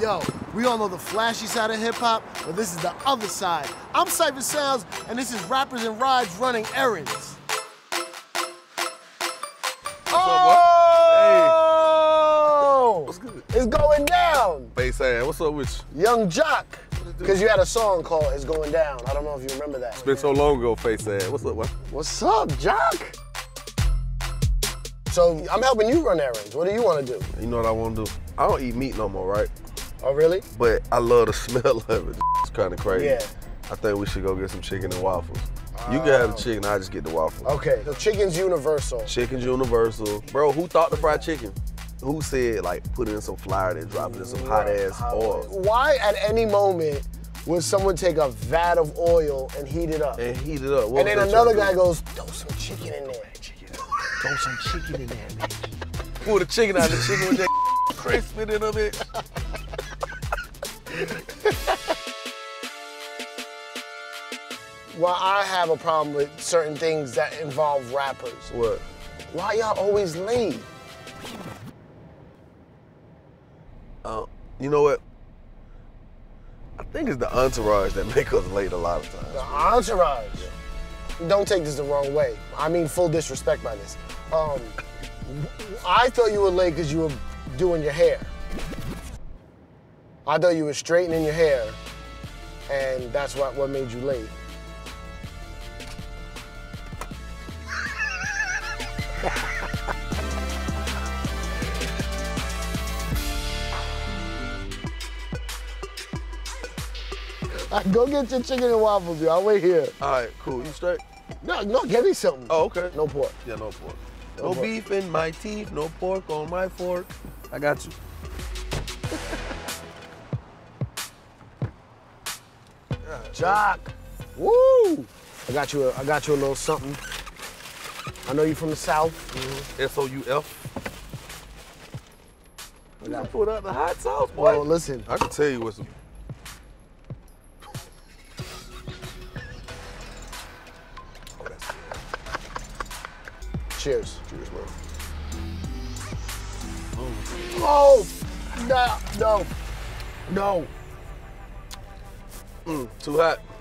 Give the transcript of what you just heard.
Yo, we all know the flashy side of hip hop, but this is the other side. I'm Cipha Sounds, and this is Rappers and Rides Running Errands. What's up, boy? Hey. What's good? It's going down. Face Ad, what's up with you? Yung Joc. Because you had a song called It's Goin' Down. I don't know if you remember that. It's been so long ago, Face Ad. What's up, man? What's up, Joc? So I'm helping you run errands. What do you want to do? You know what I want to do? I don't eat meat no more, right? Oh, really? But I love the smell of it. It's kind of crazy. Yeah. I think we should go get some chicken and waffles. You can have the chicken, I just get the waffles. Okay, so chicken's universal. Chicken's universal. Bro, who thought to fry chicken? Who said, like, put in some flour and drop it in some hot-ass oil? Why at any moment would someone take a vat of oil and heat it up? What and then another guy goes, throw some chicken in there. Throw some chicken in there, man. Pull the chicken out of the chicken with that crisp in a bit. Well, I have a problem with certain things that involve rappers. What? Why y'all always late? You know what? I think it's the entourage that make us late a lot of times. The entourage? Yeah. Don't take this the wrong way. I mean full disrespect by this. I thought you were late because you were doing your hair. I thought you were straightening your hair, and that's what made you late. Right, go get your chicken and waffles, yo. I'll wait here. All right, cool. You straight? No, get me something. Oh, okay. No pork. Yeah, no pork. No pork. Beef in my teeth, no pork on my fork. I got you. Joc. Woo! I got you a little something. I know you from the South. Mm-hmm. SOUF. You gotta put out the hot sauce, boy. Well, listen. I can tell you what's. Cheers. Cheers, bro. Oh! No! No! No! Too hot.